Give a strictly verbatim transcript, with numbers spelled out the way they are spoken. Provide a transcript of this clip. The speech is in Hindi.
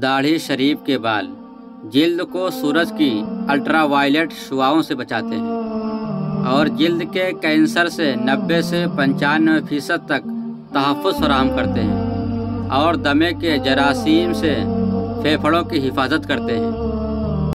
दाढ़ी शरीफ के बाल जिल्द को सूरज की अल्ट्रावायलेट शुआओं से बचाते हैं और जिल्द के कैंसर से नब्बे से पंचानवे फीसद तक तहफ़्फ़ुज़ फराहम करते हैं और दमे के जरासीम से फेफड़ों की हिफाजत करते हैं।